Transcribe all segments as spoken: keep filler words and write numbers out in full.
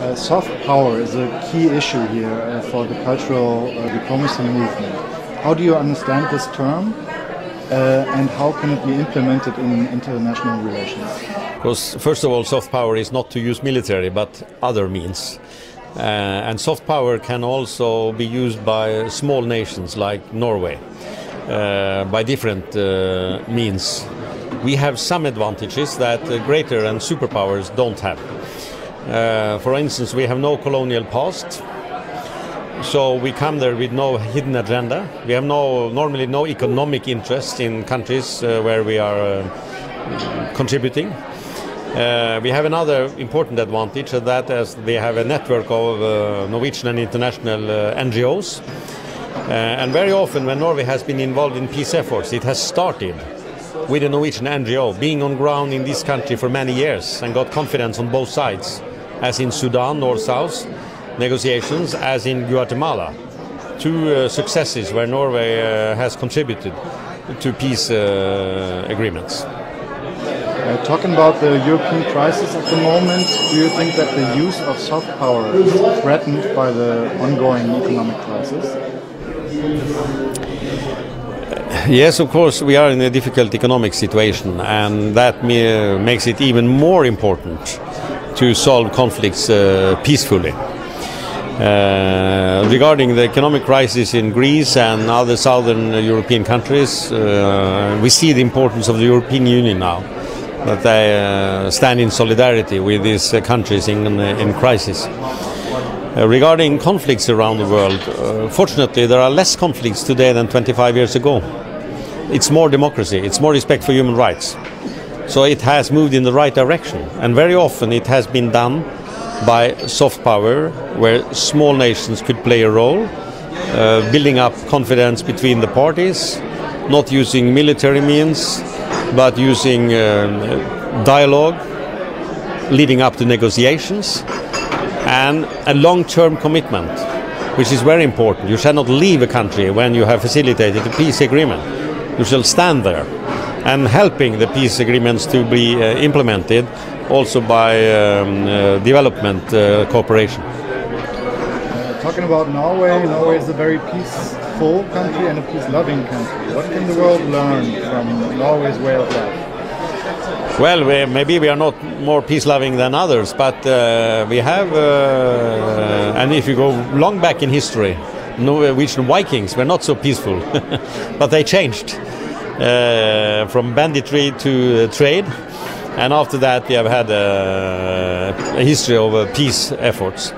Uh, soft power is a key issue here uh, for the cultural uh, diplomacy movement. How do you understand this term uh, and how can it be implemented in international relations? Because first of all, soft power is not to use military but other means. Uh, and soft power can also be used by small nations like Norway uh, by different uh, means. We have some advantages that uh, greater and superpowers don't have. Uh, for instance, we have no colonial past, so we come there with no hidden agenda. We have no, normally no economic interest in countries uh, where we are uh, contributing. Uh, we have another important advantage, that as we have a network of uh, Norwegian and international uh, N G Os, uh, and very often when Norway has been involved in peace efforts, it has started with a Norwegian N G O, being on ground in this country for many years, and got confidence on both sides, as in Sudan, North-South negotiations, as in Guatemala, two uh, successes where Norway uh, has contributed to peace uh, agreements. Uh, talking about the European crisis at the moment, do you think that the use of soft power is threatened by the ongoing economic crisis? Yes, of course, we are in a difficult economic situation, and that makes it even more important to solve conflicts uh, peacefully. Uh, regarding the economic crisis in Greece and other southern European countries, uh, we see the importance of the European Union now, that they uh, stand in solidarity with these uh, countries in, in crisis. Uh, regarding conflicts around the world, uh, fortunately there are less conflicts today than twenty-five years ago. It's more democracy, it's more respect for human rights. So it has moved in the right direction, and very often it has been done by soft power, where small nations could play a role, uh, building up confidence between the parties, not using military means, but using uh, dialogue, leading up to negotiations, and a long-term commitment, which is very important. You shall not leave a country when you have facilitated a peace agreement. You shall stand there, and helping the peace agreements to be uh, implemented also by um, uh, development uh, cooperation. Uh, talking about Norway, Norway is a very peaceful country and a peace-loving country. What can the world learn from Norway's way of life? Well, we, maybe we are not more peace-loving than others, but uh, we have, uh, and if you go long back in history, Norwegian Vikings were not so peaceful, but they changed uh, from banditry to uh, trade, and after that we have had uh, a history of uh, peace efforts.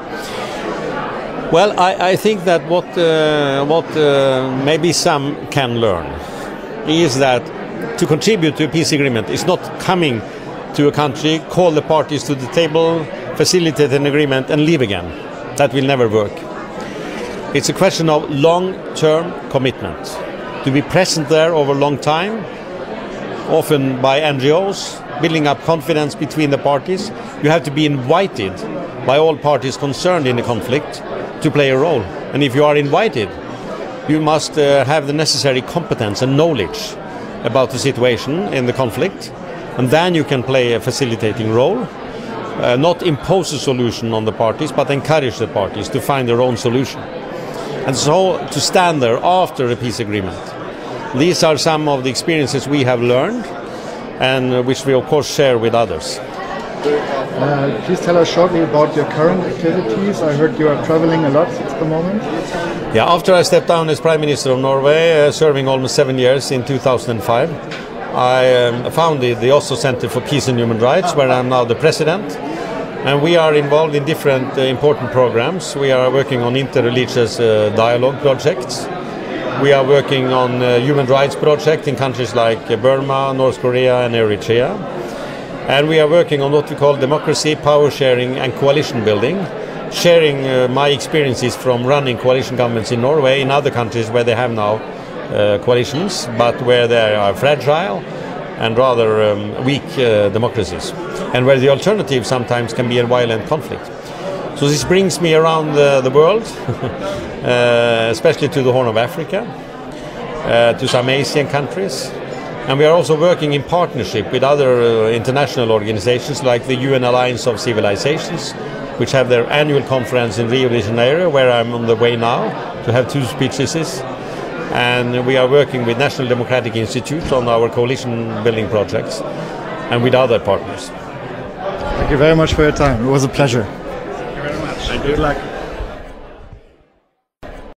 Well, I, I think that what, uh, what uh, maybe some can learn is that to contribute to a peace agreement is not coming to a country, call the parties to the table, facilitate an agreement and leave again. That will never work. It's a question of long-term commitment, to be present there over a long time, often by N G Os, building up confidence between the parties. You have to be invited by all parties concerned in the conflict to play a role. And if you are invited, you must uh, have the necessary competence and knowledge about the situation in the conflict, and then you can play a facilitating role, uh, not impose a solution on the parties, but encourage the parties to find their own solution. And so to stand there after a peace agreement. These are some of the experiences we have learned, and which we of course share with others. Uh, please tell us shortly about your current activities. I heard you are traveling a lot at the moment. Yeah, after I stepped down as Prime Minister of Norway, uh, serving almost seven years in two thousand five, I um, founded the Oslo Center for Peace and Human Rights, where I'm now the President. And we are involved in different uh, important programs. We are working on interreligious uh, dialogue projects. We are working on uh, human rights projects in countries like uh, Burma, North Korea and Eritrea. And we are working on what we call democracy, power sharing and coalition building, sharing uh, my experiences from running coalition governments in Norway, in other countries where they have now uh, coalitions, but where they are fragile and rather um, weak uh, democracies, and where the alternative sometimes can be a violent conflict. So this brings me around uh, the world, uh, especially to the Horn of Africa, uh, to some Asian countries, And we are also working in partnership with other uh, international organizations like the U N Alliance of Civilizations, which have their annual conference in Rio de Janeiro, where I'm on the way now to have two speeches. And we are working with National Democratic Institute on our coalition building projects and with other partners. Thank you very much for your time. It was a pleasure. Thank you very much. And good luck.